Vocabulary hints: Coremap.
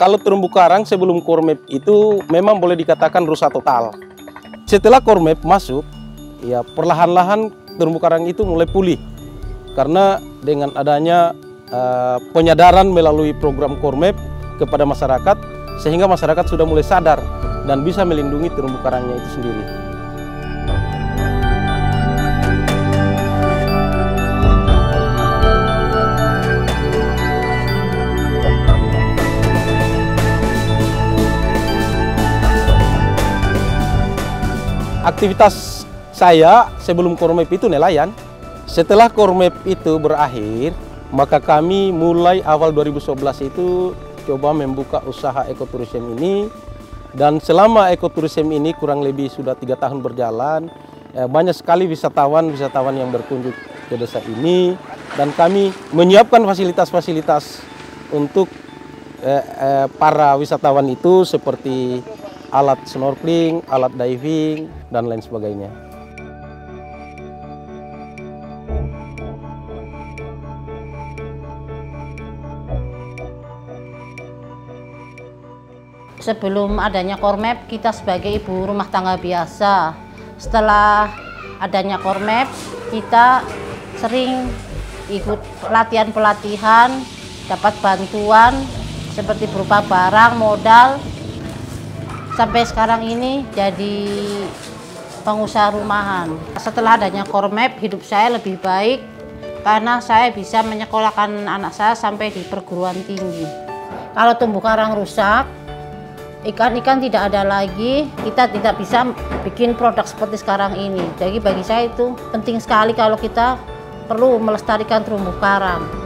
Kalau terumbu karang sebelum Coremap itu memang boleh dikatakan rusak total. Setelah Coremap masuk, ya perlahan-lahan terumbu karang itu mulai pulih. Karena dengan adanya penyadaran melalui program Coremap kepada masyarakat, sehingga masyarakat sudah mulai sadar dan bisa melindungi terumbu karangnya itu sendiri. Aktivitas saya sebelum Coremap itu nelayan. Setelah Coremap itu berakhir, maka kami mulai awal 2011 itu coba membuka usaha ekoturism ini. Dan selama ekoturism ini kurang lebih sudah 3 tahun berjalan, banyak sekali wisatawan yang berkunjung ke desa ini. Dan kami menyiapkan fasilitas-fasilitas untuk para wisatawan itu seperti alat snorkeling, alat diving, dan lain sebagainya. Sebelum adanya Coremap, kita sebagai ibu rumah tangga biasa. Setelah adanya Coremap, kita sering ikut pelatihan-pelatihan, dapat bantuan seperti berupa barang, modal. Sampai sekarang ini jadi pengusaha rumahan. Setelah adanya Coremap, hidup saya lebih baik karena saya bisa menyekolahkan anak saya sampai di perguruan tinggi. Kalau terumbu karang rusak, ikan-ikan tidak ada lagi, kita tidak bisa bikin produk seperti sekarang ini. Jadi bagi saya itu penting sekali kalau kita perlu melestarikan terumbu karang.